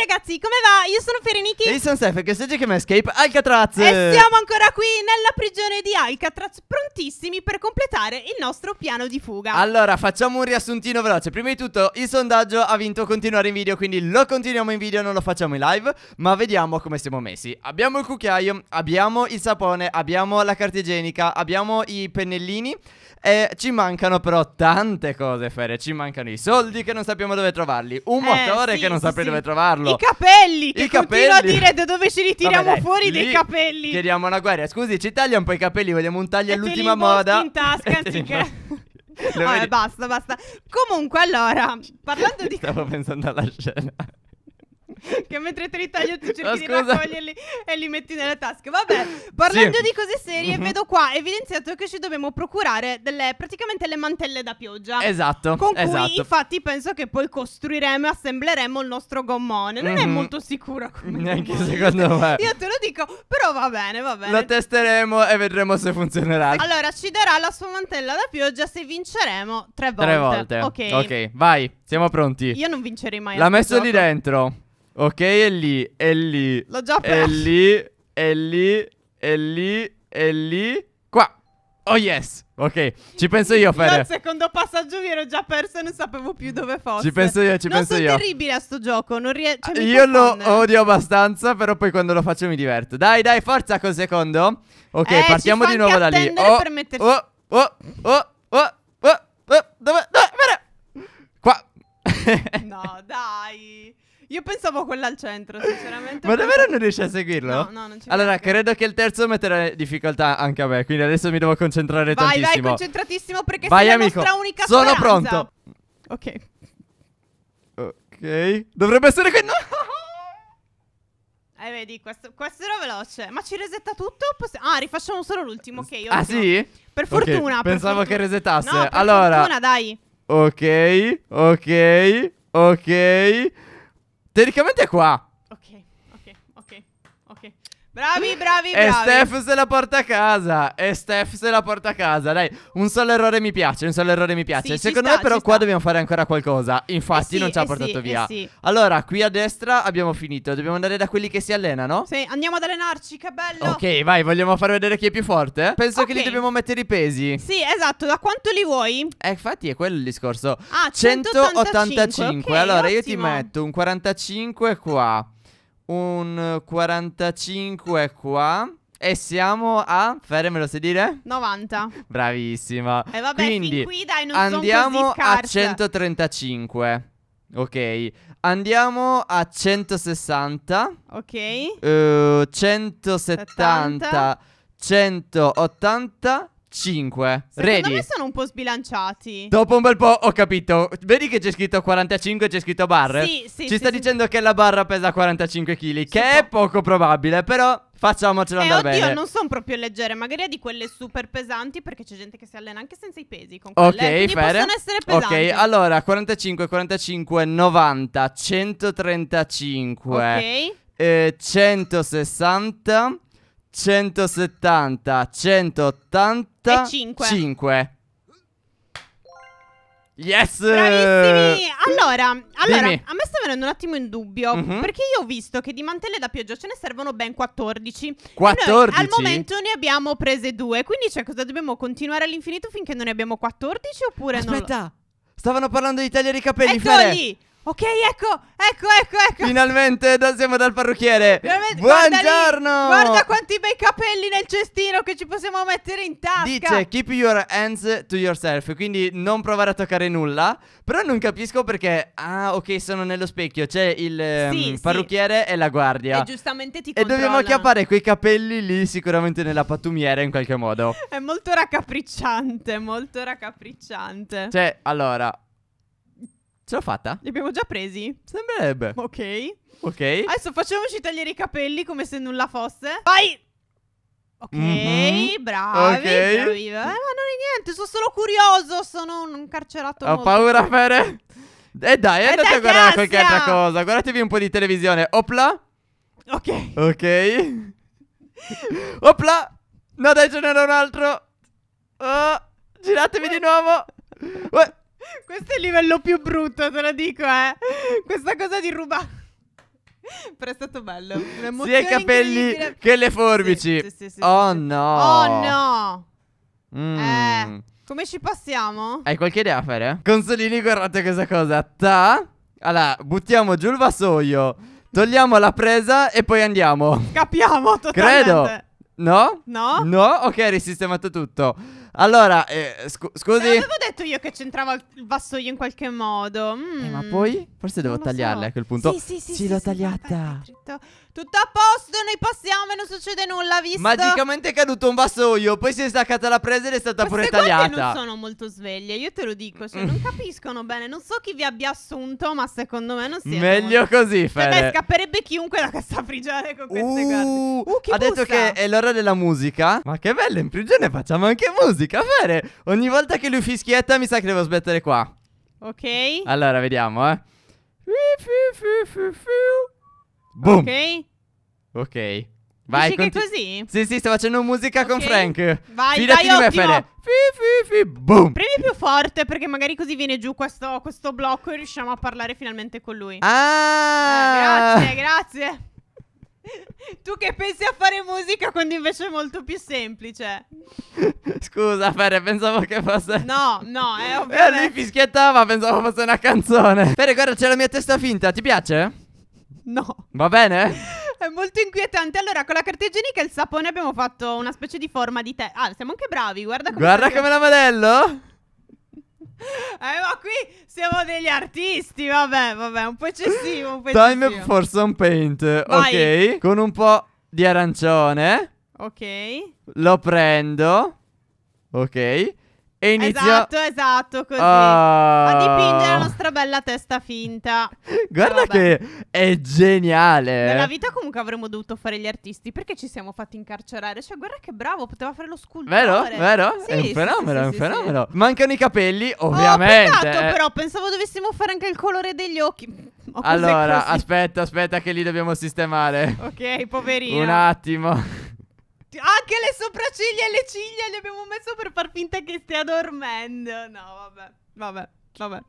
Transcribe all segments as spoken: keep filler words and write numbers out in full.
ragazzi, come va? Io sono Fereniki. E io sono Stef, che oggi chiama Escape Alcatraz. E siamo ancora qui nella prigione di Alcatraz, prontissimi per completare il nostro piano di fuga. Allora, facciamo un riassuntino veloce. Prima di tutto, il sondaggio ha vinto continuare in video, quindi lo continuiamo in video, non lo facciamo in live. Ma vediamo come siamo messi. Abbiamo il cucchiaio, abbiamo il sapone, abbiamo la carta igienica, abbiamo i pennellini. E ci mancano però tante cose, Fere. Ci mancano i soldi che non sappiamo dove trovarli, un eh, motore sì, che non sì, sappiamo sì. dove trovarlo, i capelli che I capelli. continuo a dire da dove ci ritiriamo Vabbè, dai, fuori dei capelli. Chiediamo una guerra. Scusi, ci taglia un po' i capelli, vogliamo un taglio all'ultima moda in tasca anziché... Vabbè, basta, basta. Comunque, allora, parlando di... Stavo pensando alla scena che mentre te li taglio tu cerchi no, di raccoglierli e li metti nelle tasche. Vabbè, parlando sì. di cose serie, vedo qua evidenziato che ci dobbiamo procurare delle, praticamente le mantelle da pioggia. Esatto. Con cui esatto. infatti penso che poi costruiremo e assembleremo il nostro gommone. Non mm-hmm. è molto sicuro come neanche gommone. Secondo me. Io te lo dico, però va bene, va bene. Lo testeremo e vedremo se funzionerà. Allora ci darà la sua mantella da pioggia se vinceremo tre volte. Tre volte. Ok, okay, vai, siamo pronti. Io non vincerei mai. L'ha messo gioco. lì dentro. Ok, è lì, è lì. L'ho già perso. È lì, è lì, è lì, è lì. Qua. Oh yes. Ok, ci penso io, Fede. Al secondo passaggio mi ero già perso e non sapevo più dove fosse. Ci penso io, ci non penso io. Non sono terribile a sto gioco, non rie cioè, mi Io confonde. lo odio abbastanza, però poi quando lo faccio mi diverto. Dai, dai, forza col secondo. Ok, eh, partiamo di nuovo da lì. Oh, per metterci... oh, oh, oh, oh, oh, oh, dove, dove, qua. No, dai. Io pensavo quella al centro, sinceramente. Ma davvero non riesci a seguirlo? No, no, non ci Allora, neanche. credo che il terzo metterà difficoltà anche a me, quindi adesso mi devo concentrare vai, tantissimo. Vai, vai, concentratissimo perché vai, sei amico. la nostra unica Sono speranza. pronto. Ok. Ok. Dovrebbe essere qui. No! Eh, vedi, questo, questo era veloce. Ma ci resetta tutto? Poss ah, rifacciamo solo l'ultimo, ok. Ultimo. Ah, sì? Per fortuna. Okay. Per Pensavo fortuna. che resetasse. No, per allora. fortuna, dai. Ok, ok, ok. Teoricamente è qua. Ok, ok, ok, ok. Bravi, bravi, bravi. E Stef se la porta a casa. E Stef se la porta a casa. Dai, un solo errore mi piace, un solo errore mi piace. Sì, Secondo sta, me però qua sta. dobbiamo fare ancora qualcosa. Infatti eh sì, non ci ha eh portato sì, via. Eh sì. Allora, qui a destra abbiamo finito. Dobbiamo andare da quelli che si allenano. Sì, andiamo ad allenarci, che bello. Ok, vai, vogliamo far vedere chi è più forte? Penso okay. che li dobbiamo mettere i pesi. Sì, esatto, da quanto li vuoi? Eh, infatti è quello il discorso. Ah, centottantacinque. centottantacinque. Okay, allora, ottimo. Io ti metto un quarantacinque qua. Un quarantacinque qua. E siamo a... Fere, me lo sai dire? novanta. Bravissima. E eh vabbè, quindi, fin qui dai, non sono così scarsa. Andiamo a centotrentacinque. Ok. Andiamo a centosessanta. Ok. uh, centosettanta. centottantacinque. Secondo Ready. me sono un po' sbilanciati. Dopo un bel po' ho capito. Vedi che c'è scritto quarantacinque e c'è scritto barre? Sì, sì. Ci sì, sta sì, dicendo sì. che la barra pesa quarantacinque chili, che sì, è poco probabile, però facciamocelo eh, andare oddio, bene. Oddio, non sono proprio leggere, magari è di quelle super pesanti, perché c'è gente che si allena anche senza i pesi con quelle. Ok, quindi possono essere pesanti. Ok, allora quarantacinque, quarantacinque, novanta, centotrentacinque, ok, eh, centosessanta, centosettanta, centottanta e cinque. Yes! Bravissimi! Allora, allora a me sta venendo un attimo in dubbio, mm-hmm. perché io ho visto che di mantelle da pioggia ce ne servono ben quattordici. quattordici? Al momento ne abbiamo prese due, quindi cioè cosa dobbiamo continuare all'infinito finché non ne abbiamo quattordici oppure Aspetta, no? Aspetta! Stavano parlando di tagliare i capelli, Fere! Lì. Ok, ecco, ecco, ecco, ecco. Finalmente da, siamo dal parrucchiere. Finalmente, buongiorno. Guarda, lì, guarda quanti bei capelli nel cestino che ci possiamo mettere in tasca. Dice keep your hands to yourself, quindi non provare a toccare nulla. Però non capisco perché. Ah, ok, sono nello specchio. C'è il sì, um, parrucchiere sì. e la guardia. E giustamente ti controlla. E dobbiamo acchiappare quei capelli lì sicuramente nella pattumiera in qualche modo. È molto raccapricciante, molto raccapricciante. Cioè, allora, ce l'ho fatta? Li abbiamo già presi? Sembrerebbe. Ok. Ok. Adesso facciamoci tagliare i capelli come se nulla fosse. Vai! Ok, mm-hmm. bravi, okay. bravi. Eh, ma non è niente, sono solo curioso, sono un carcerato. Ho molto. paura, Fere. E eh dai, eh andate a guardare qualche altra cosa. Guardatevi un po' di televisione. Opla. Ok. Ok. Opla. No dai, ce n'era un altro. Oh. Giratevi di nuovo. Oh. Questo è il livello più brutto, te lo dico, eh. Questa cosa di rubare. Però è stato bello. Sia i capelli che le forbici. Sì, sì, sì, sì, oh sì. no. Oh no. Mm. Eh, come ci passiamo? Hai qualche idea a fare? Consolini, guardate questa cosa. Ta. Allora, buttiamo giù il vassoio. Togliamo la presa e poi andiamo. Capiamo totalmente. Credo. No? No? No? Ok, risistemato tutto. Allora, eh, scu scusi. L'avevo detto io che c'entrava il vassoio in qualche modo. Mm. Eh, ma poi? Forse devo tagliarla so. a quel punto. Sì, sì, sì. Sì, l'ho sì, tagliata. Sì, tutto a posto, noi passiamo e non succede nulla, visto? Magicamente è caduto un vassoio, poi si è staccata la presa ed è stata Queste pure tagliata. Ma non sono molto sveglie, io te lo dico, cioè non capiscono bene. Non so chi vi abbia assunto, ma secondo me non si è. Meglio molto... così, Fede. Cioè, beh, scapperebbe chiunque da casa prigione con queste uh, carte. Uh, chi ha bussa? detto che è l'ora della musica. Ma che bello, in prigione facciamo anche musica. Fare. Ogni volta che lui fischietta mi sa che devo smettere qua. Ok. Allora vediamo, eh. Boom. Ok. Ok. Vai. Dici che così? Sì, sì, sto facendo musica okay. con Frank. Vai, Fidati vai, di ottimo. Me, Fede. Boom. Premi più forte perché magari così viene giù questo, questo blocco e riusciamo a parlare finalmente con lui. Ah. Eh, grazie, grazie. Tu che pensi a fare musica quando invece è molto più semplice. Scusa Fere, pensavo che fosse... No, no, è ovvio. Eh, lui fischiettava, pensavo fosse una canzone. Fere, guarda, c'è la mia testa finta, ti piace? No. Va bene? È molto inquietante. Allora, con la carta igienica e il sapone abbiamo fatto una specie di forma di testa. Ah, siamo anche bravi, guarda come... Guarda come la modello. Eh, ma qui siamo degli artisti, vabbè, vabbè, un po' eccessivo, un po' eccessivo. Time for some paint, vai. Ok, con un po' di arancione. Ok. Lo prendo. Ok. E inizio... Esatto, esatto, così. Oh. A dipingere la nostra bella testa finta. Guarda che è geniale. Nella vita comunque avremmo dovuto fare gli artisti. Perché ci siamo fatti incarcerare? Cioè, guarda che bravo, poteva fare lo scultore. Vero? Vero? Sì, è un fenomeno, sì, sì, è un sì, fenomeno sì. Mancano i capelli, ovviamente. Oh, peccato però, pensavo dovessimo fare anche il colore degli occhi. Allora, aspetta, aspetta che li dobbiamo sistemare. Ok, poverino. Un attimo. Anche le sopracciglia e le ciglia le abbiamo messo per far finta che stia dormendo. No, vabbè, vabbè, vabbè.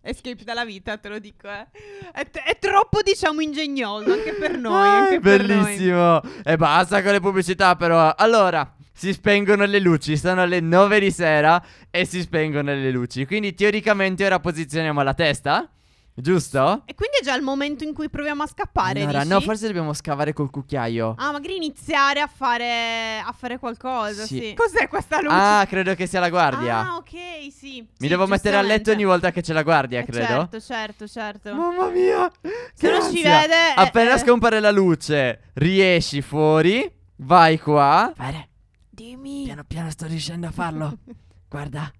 Escape dalla vita, te lo dico, eh. È, è troppo, diciamo, ingegnoso anche per noi. Ah, anche bellissimo. Per noi. E basta con le pubblicità, però. Allora, si spengono le luci, sono le nove di sera e si spengono le luci. Quindi, teoricamente, ora posizioniamo la testa. Giusto? E quindi è già il momento in cui proviamo a scappare, allora, dici? No, forse dobbiamo scavare col cucchiaio. Ah, magari iniziare a fare, a fare qualcosa, sì, sì. Cos'è questa luce? Ah, credo che sia la guardia. Ah, ok, sì. Mi sì, devo mettere a letto ogni volta che c'è la guardia, eh, credo. Certo, certo, certo. Mamma mia, se non ci vede. Appena eh, scompare la luce, riesci fuori, vai qua. Fede, dimmi. Piano piano sto riuscendo a farlo. Guarda,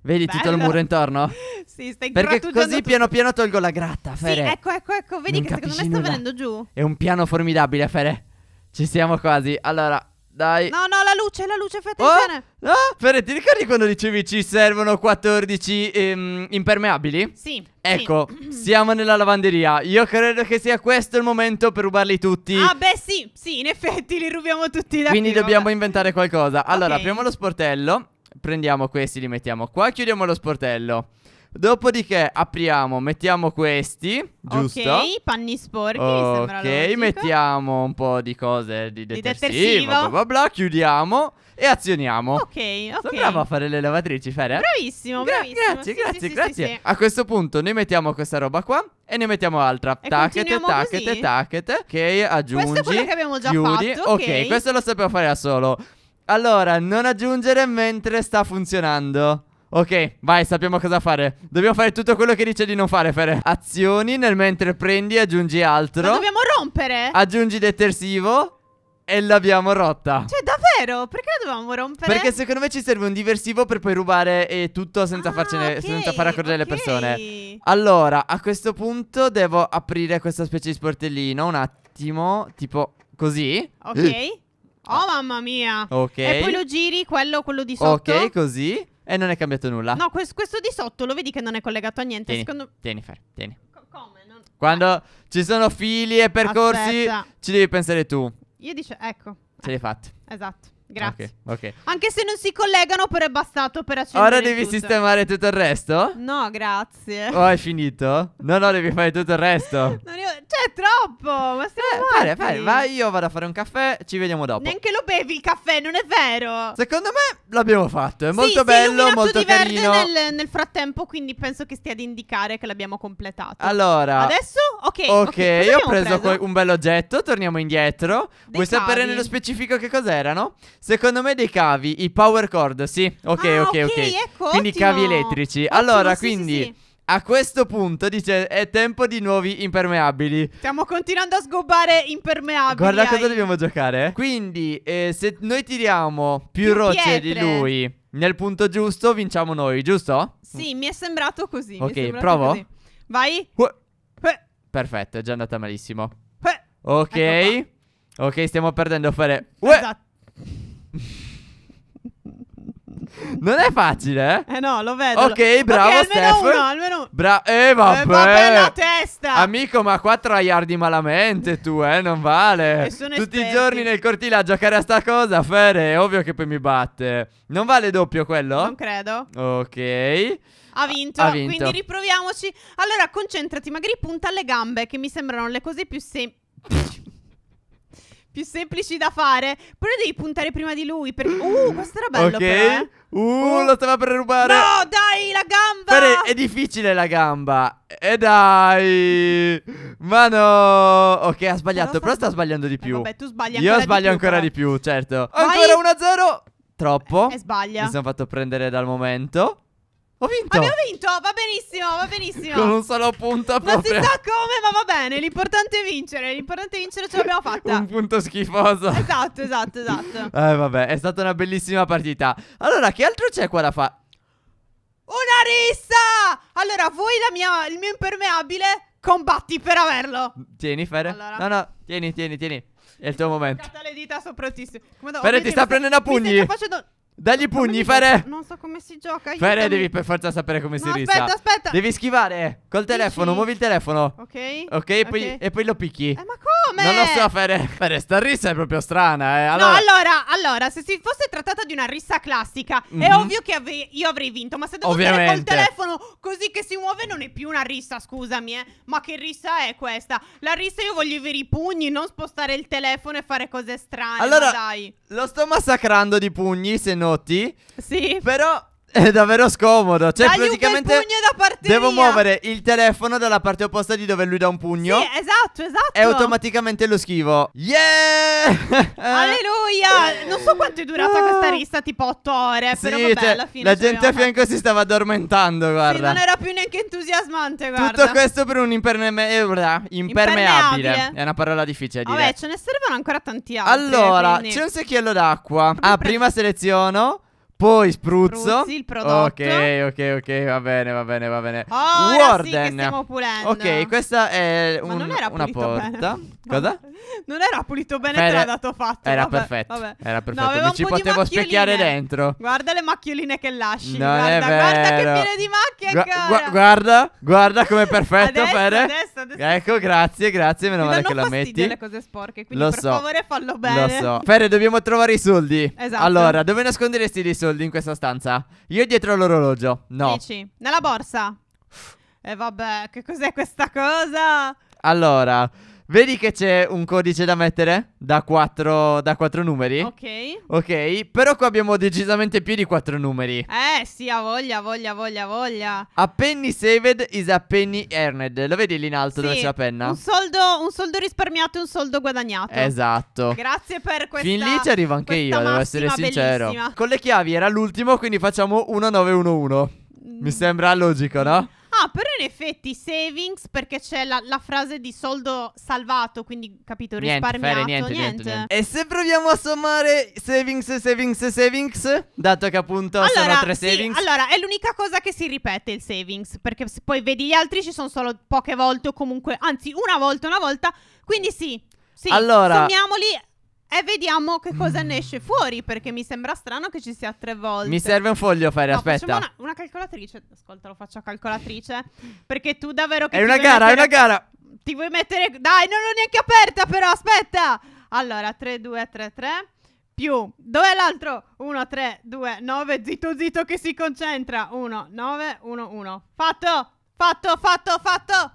vedi bello tutto il muro intorno? Sì, stai Perché così tutto. piano piano tolgo la gratta, Fere. Sì, ecco, ecco, ecco, vedi non che secondo me sta venendo giù. È un piano formidabile, Fere. Ci siamo quasi, allora, dai. No, no, la luce, la luce, fai attenzione. Oh, no, Fere, ti ricordi quando dicevi ci servono quattordici ehm, impermeabili? Sì. Ecco, sì. Siamo nella lavanderia. Io credo che sia questo il momento per rubarli tutti. Ah beh sì, sì, in effetti li rubiamo tutti da Quindi qui, dobbiamo vabbè. inventare qualcosa. Allora, okay. apriamo lo sportello. Prendiamo questi, li mettiamo qua, chiudiamo lo sportello. Dopodiché apriamo, mettiamo questi, giusto? Ok, panni sporchi, mi sembra logico. Ok, mettiamo un po' di cose di detersivo, di detersivo. Bla, bla bla, chiudiamo e azioniamo. Ok, ok. Sono bravo a fare le lavatrici, Fere. Bravissimo, Gra bravissimo. Grazie, sì, grazie, sì, sì, grazie. Sì, sì. A questo punto noi mettiamo questa roba qua e ne mettiamo altra. Tacchete, tacchete, tacchete. Ok, aggiungi. Questo è quello che abbiamo già chiudi. fatto. Okay. ok, questo lo sapevo fare da solo. Allora, non aggiungere mentre sta funzionando. Ok, vai, sappiamo cosa fare. Dobbiamo fare tutto quello che dice di non fare, Fere. Azioni nel mentre prendi e aggiungi altro. Ma dobbiamo rompere? Aggiungi detersivo. E l'abbiamo rotta. Cioè, davvero? Perché la dovevamo rompere? Perché secondo me ci serve un diversivo per poi rubare eh, tutto senza, ah, farcene, okay, senza far accorgere okay. le persone. Allora, a questo punto devo aprire questa specie di sportellino. Un attimo, tipo così. Ok. Oh mamma mia. Ok. E poi lo giri, quello, quello di sotto. Ok, così. E non è cambiato nulla. No, questo, questo di sotto lo vedi che non è collegato a niente. Tieni, Secondo... tieni Fer, tieni. Co come? Non... Quando eh. ci sono fili e percorsi, Aspetta. ci devi pensare tu. Io dico, ecco. Ce l'hai fatta. Esatto. Grazie. Okay, ok. Anche se non si collegano, però è bastato per accendere. Ora devi tutto. sistemare tutto il resto? No, grazie. Oh, è finito? No, no, devi fare tutto il resto. Non io... Cioè, è troppo. Ma stiamo eh, fare, fare. Vai, io vado a fare un caffè. Ci vediamo dopo. Neanche lo bevi il caffè, non è vero? Secondo me l'abbiamo fatto. È sì, molto bello, molto carino. Nel, nel frattempo, quindi penso che stia ad indicare che l'abbiamo completato. Allora, adesso? Ok, ok, okay. Io ho preso, preso un bel oggetto. Torniamo indietro. Dei Vuoi cavi. sapere nello specifico che cos'erano? Secondo me dei cavi, i power cord, sì. Ok, ah, ok, ok. okay. Ecco, quindi ottimo. cavi elettrici. Ottimo, allora, sì, quindi sì, sì. a questo punto dice è tempo di nuovi impermeabili. Stiamo continuando a sgobbare impermeabili. Guarda hai. cosa dobbiamo giocare. Quindi, eh, se noi tiriamo più, più rocce di lui nel punto giusto, vinciamo noi, giusto? Sì, mi è sembrato così. Ok, mi è sembrato provo. Così. Vai. Uh. Uh. Perfetto, è già andata malissimo. Uh. Ok, ecco ok, stiamo perdendo a fare. Uh. Esatto. Non è facile, eh? Eh no, lo vedo. Ok, bravo, okay, almeno Stef. Uno, almeno uno. Bra eh, vabbè. Eh, vabbè, la testa. Amico, ma qua tryhardi malamente tu, eh? Non vale. Tutti esperti. i giorni nel cortile a giocare a sta cosa, Fere. È ovvio che poi mi batte. Non vale doppio quello? Non credo. Ok. Ha vinto, ha vinto. Quindi riproviamoci. Allora, concentrati, magari punta alle gambe, che mi sembrano le cose più semplici. Più semplici da fare. Però devi puntare prima di lui perché... Uh, questo era bello, okay. però eh. uh, uh, lo stava per rubare. No, dai, la gamba. Fere, è difficile la gamba. E dai. Ma no. Ok, ha sbagliato. Però sta sbagliando di più. eh, Vabbè, tu sbagli ancora. Io sbaglio di più, ancora però. di più, certo. Vai. Ancora uno a zero. Troppo. E eh, sbaglia. Mi sono fatto prendere dal momento. Ho vinto. Abbiamo vinto, va benissimo, va benissimo. Con un solo punto proprio. Non si sa come, ma va bene, l'importante è vincere. L'importante è vincere, ce l'abbiamo fatta. Un punto schifoso. Esatto, esatto, esatto. Eh vabbè, è stata una bellissima partita. Allora, che altro c'è qua da fare? Una rissa! Allora, voi la mia, il mio impermeabile, combatti per averlo. Tieni, Fere. Allora. No, no, tieni, tieni, tieni. È il tuo momento. Le dita soprattissime. Fere, ti sta prendendo a pugni. Dagli pugni, Fere! Non so come si gioca. Aiutami. Fere, devi per forza sapere come no, si rissa. Aspetta, aspetta. Devi schivare col telefono. Dici? Muovi il telefono. Ok. Ok, e poi, okay. E poi lo picchi. Eh, ma come? Non lo so, Fere. Fere, sta rissa è proprio strana. Eh. Allora... No, allora, allora, se si fosse trattata di una rissa classica, mm-hmm. è ovvio che ave io avrei vinto. Ma se devo stare col telefono così che si muove, non è più una rissa, scusami. Eh. Ma che rissa è questa? La rissa io voglio i veri pugni, non spostare il telefono e fare cose strane. Allora, ma dai. Lo sto massacrando di pugni, se non. Sì. Però è davvero scomodo. Cioè dagli praticamente da devo muovere il telefono dalla parte opposta di dove lui dà un pugno. Sì, esatto, esatto. E automaticamente lo schivo. Yeah. Alleluia. Non so quanto è durata oh. questa rissa. Tipo otto ore. Sì, però vabbè, cioè, alla fine la gente a fianco fatto. si stava addormentando, guarda. Sì, non era più neanche entusiasmante, guarda. Tutto questo per un impermeabile. Impermeabile è una parola difficile. Vabbè, dire. ce ne servono ancora tanti altri. Allora, c'è un secchiello d'acqua. Ah, prima seleziono, poi spruzzo. Spruzzi il prodotto. Ok, ok, ok, va bene, va bene, va bene. Oh, Warden. Sì che stiamo pulendo. Ok, questa è un, Ma non era una porta. Bene. Cosa? Non era pulito bene, te l'ha dato fatto. Era vabbè, perfetto. Vabbè. Era perfetto. No, Mi ci potevo specchiare dentro. Guarda le macchioline che lasci. Non guarda, guarda che piene di macchie. Gu gu guarda, guarda com'è perfetto. adesso, adesso, adesso. Ecco, grazie, grazie. Meno Mi male che la metti. Le cose sporche, quindi lo per so. favore fallo bene. Lo so. Fere, dobbiamo trovare i soldi. Esatto. Allora, dove nasconderesti dei soldi? Soldi in questa stanza? Io dietro l'orologio. No. Dici, nella borsa. E eh vabbè, che cos'è questa cosa? Allora, vedi che c'è un codice da mettere? Da quattro, da quattro numeri. Ok. Ok, però qua abbiamo decisamente più di quattro numeri. Eh sì, ha voglia, voglia, voglia, voglia. A penny saved is a penny earned. Lo vedi lì in alto sì, dove c'è la penna? Un soldo, un soldo risparmiato e un soldo guadagnato. Esatto. Grazie per questa. Fin lì ci arrivo anche io, massima, devo essere sincero. Bellissima. Con le chiavi era l'ultimo, quindi facciamo uno nove uno uno. Mm. Mi sembra logico, no? Ah, però in effetti savings, perché c'è la, la frase di soldo salvato, quindi capito, risparmiato, niente, Fere, niente, niente. Niente, niente. E se proviamo a sommare savings, savings, savings, dato che appunto allora, sono tre sì, savings. Allora, è l'unica cosa che si ripete il savings, perché se poi vedi gli altri ci sono solo poche volte o comunque, anzi una volta, una volta, quindi sì, sì, allora, sommiamoli... E vediamo che cosa ne esce fuori, perché mi sembra strano che ci sia tre volte. Mi serve un foglio, Fere, no, aspetta una, una calcolatrice. Ascolta, lo faccio a calcolatrice. Perché tu davvero che È una gara, mettere... è una gara. Ti vuoi mettere... Dai, non l'ho neanche aperta però, aspetta. Allora, tre, due, tre, tre più. Dov'è l'altro? uno, tre, due, nove. Zitto, zitto che si concentra. uno, nove, uno, uno. Fatto, fatto, fatto, fatto.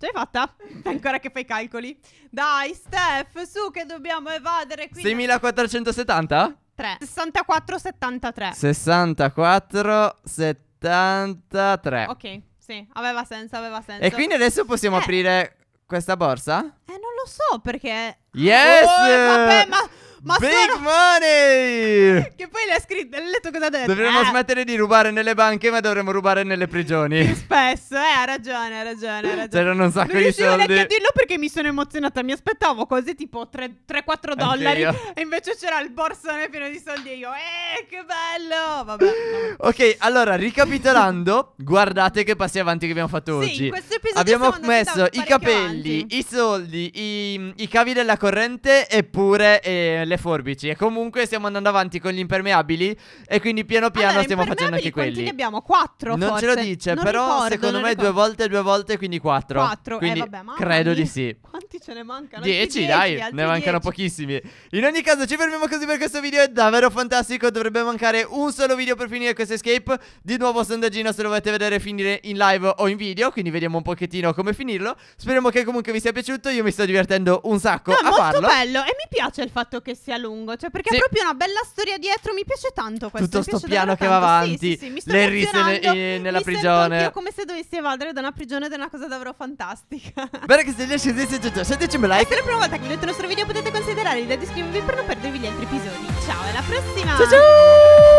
Ce l'hai fatta? Ancora che fai i calcoli? Dai, Stef, su che dobbiamo evadere qui. seiemilaquattrocentosettanta? tre. sessantaquattro, settantatré. sessantaquattro, settantatré. Ok, sì, aveva senso, aveva senso. E quindi adesso possiamo eh. aprire questa borsa? Eh, non lo so perché... Yes! Oh, vabbè, ma... Ma Big sono... money! Che poi l'ha scritto, l'ha letto cosa ha detto. Dovremmo eh. smettere di rubare nelle banche, ma dovremmo rubare nelle prigioni. Più spesso, eh, ha ragione, ha ragione, ha ragione. C'erano un sacco non di soldi. Non riuscivo neanche a dirlo perché mi sono emozionata. Mi aspettavo cose tipo tre quattro dollari. E invece c'era il borsone pieno di soldi e io, eh, che bello! Vabbè. No. Ok, allora, ricapitolando, guardate che passi avanti che abbiamo fatto sì, oggi. In questo episodio abbiamo messo i capelli, avanti. i soldi, i, i cavi della corrente e pure... Eh, le forbici. E comunque stiamo andando avanti con gli impermeabili. E quindi piano piano allora, stiamo facendo anche quelli. Quanti ne abbiamo? Quattro non forse. Ce lo dice non però ricordo, secondo me ricordo. due volte due volte quindi quattro. Quattro quindi eh, vabbè, credo mia. di sì. Quanti ce ne mancano? Dieci, dieci dai. Ne dieci. Mancano pochissimi. In ogni caso ci fermiamo così per questo video. È davvero fantastico. Dovrebbe mancare un solo video per finire questo escape. Di nuovo sondaggino se lo volete vedere finire in live o in video. Quindi vediamo un pochettino come finirlo. Speriamo che comunque vi sia piaciuto. Io mi sto divertendo un sacco no, a farlo. È molto bello. E mi piace il fatto che sia lungo, cioè perché sì. è proprio una bella storia dietro, mi piace tanto questo. Tutto sto piano che va avanti, sì, sì, sì, mi sto le risse ne, eh, nella mi prigione. Io come se dovessi evadere da una prigione ed è una cosa davvero fantastica. Bene che se riesci a sentecimi like. E se è la prima volta che vedete il nostro video potete considerare di iscrivervi per non perdervi gli altri episodi. Ciao, alla prossima. Ciao ciao.